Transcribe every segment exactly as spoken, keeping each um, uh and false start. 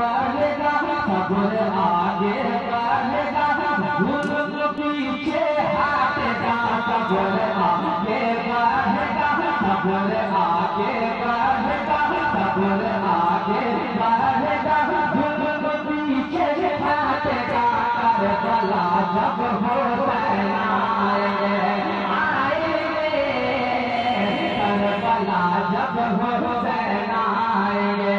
बढ़ेगा खबर आगे बढ़ेगा घुल पीछे हटेगा खबर आगे बढ़ेगा खबर आगे बढ़ेगा खबर आगे बढ़ेगा घुल पीछे हटेगा करबला जब हुसैन आएंगे आएंगे करबला जब हुसैन आएंगे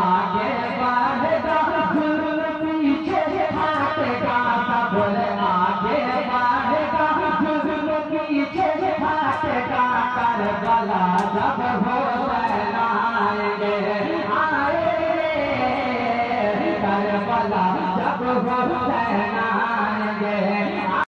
आगे बढ़ेगा घुल पीछे हटेगा खबर आगे बढ़ेगा घुल पीछे हटेगा करबला जब हुसैन आएंगे आएंगे करबला जब हुसैन